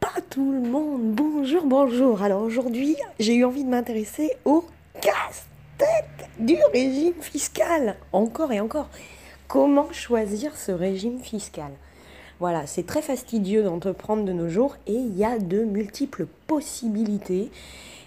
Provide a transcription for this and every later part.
Pas tout le monde, bonjour. Alors aujourd'hui, j'ai eu envie de m'intéresser au casse-tête du régime fiscal. Encore et encore. Comment choisir ce régime fiscal ? Voilà, c'est très fastidieux d'entreprendre de nos jours et il y a de multiples possibilités.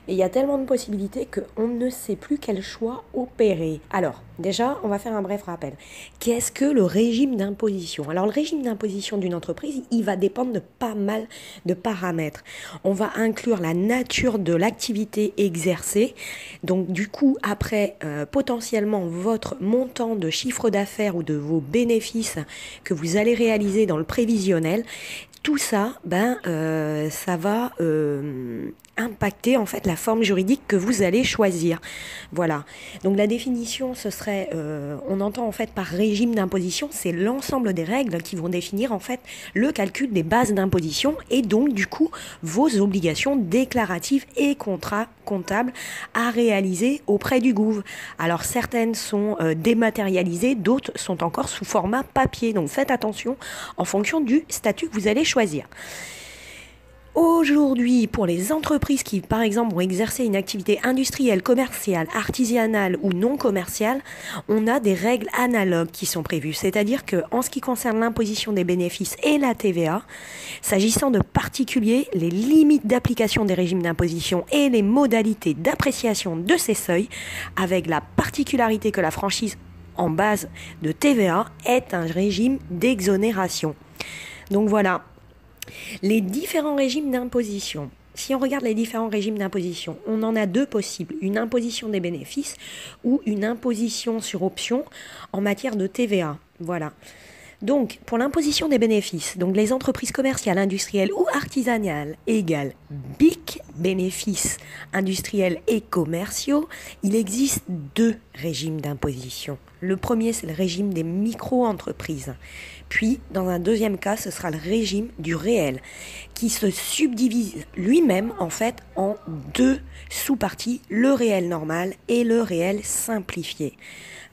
Et il y a tellement de possibilités qu'on ne sait plus quel choix opérer. Alors, déjà, on va faire un bref rappel. Qu'est-ce que le régime d'imposition ? Alors, le régime d'imposition d'une entreprise, il va dépendre de pas mal de paramètres. On va inclure la nature de l'activité exercée. Donc, du coup, après, potentiellement, votre montant de chiffre d'affaires ou de vos bénéfices que vous allez réaliser dans le prévisionnel, tout ça, ça va impacter en fait la forme juridique que vous allez choisir. Voilà. Donc la définition, ce serait, on entend en fait par régime d'imposition, c'est l'ensemble des règles qui vont définir en fait le calcul des bases d'imposition et donc du coup vos obligations déclaratives et comptables à réaliser auprès du gouv. Alors certaines sont dématérialisées, d'autres sont encore sous format papier. Donc faites attention en fonction du statut que vous allez choisir. Aujourd'hui, pour les entreprises qui, par exemple, vont exercer une activité industrielle, commerciale, artisanale ou non commerciale, on a des règles analogues qui sont prévues. C'est-à-dire que, en ce qui concerne l'imposition des bénéfices et la TVA, s'agissant de particuliers, les limites d'application des régimes d'imposition et les modalités d'appréciation de ces seuils, avec la particularité que la franchise en base de TVA est un régime d'exonération. Donc voilà. Les différents régimes d'imposition. Si on regarde les différents régimes d'imposition, on en a deux possibles, une imposition des bénéfices ou une imposition sur option en matière de TVA. Voilà. Donc, pour l'imposition des bénéfices, donc les entreprises commerciales, industrielles ou artisanales égale BIC, bénéfices industriels et commerciaux, il existe deux régimes d'imposition. Le premier, c'est le régime des micro-entreprises. Puis, dans un deuxième cas, ce sera le régime du réel, qui se subdivise lui-même, en fait, en deux sous-parties, le réel normal et le réel simplifié.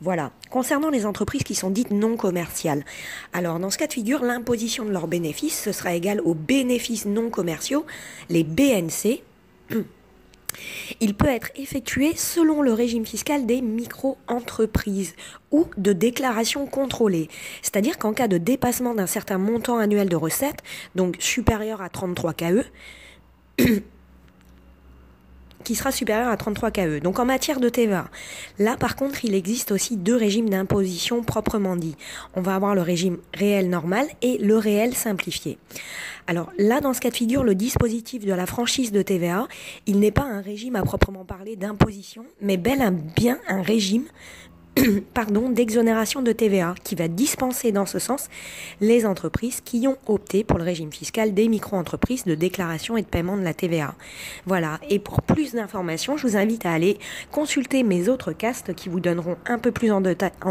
Voilà. Concernant les entreprises qui sont dites non commerciales, alors, dans ce cas de figure, l'imposition de leurs bénéfices, ce sera égal aux bénéfices non commerciaux, les BNC. Il peut être effectué selon le régime fiscal des micro-entreprises ou de déclaration contrôlée. C'est-à-dire qu'en cas de dépassement d'un certain montant annuel de recettes, donc supérieur à 33 KE, qui sera supérieur à 33 KE. Donc en matière de TVA, là par contre, il existe aussi deux régimes d'imposition proprement dit. On va avoir le régime réel normal et le réel simplifié. Alors là, dans ce cas de figure, le dispositif de la franchise de TVA, il n'est pas un régime à proprement parler d'imposition, mais bel et bien un régime d'exonération de TVA qui va dispenser dans ce sens les entreprises qui ont opté pour le régime fiscal des micro-entreprises de déclaration et de paiement de la TVA. Voilà, et pour plus d'informations, je vous invite à aller consulter mes autres castes qui vous donneront un peu plus en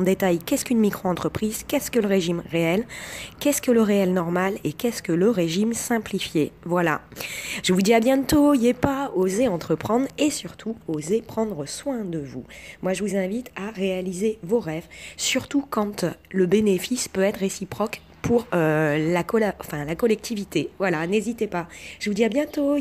détail qu'est-ce qu'une micro-entreprise, qu'est-ce que le régime réel, qu'est-ce que le réel normal et qu'est-ce que le régime simplifié. Voilà, je vous dis à bientôt, n'ayez pas, osez entreprendre et surtout osez prendre soin de vous. Moi, je vous invite à réaliser vos rêves, surtout quand le bénéfice peut être réciproque pour la collectivité. Voilà, n'hésitez pas. Je vous dis à bientôt,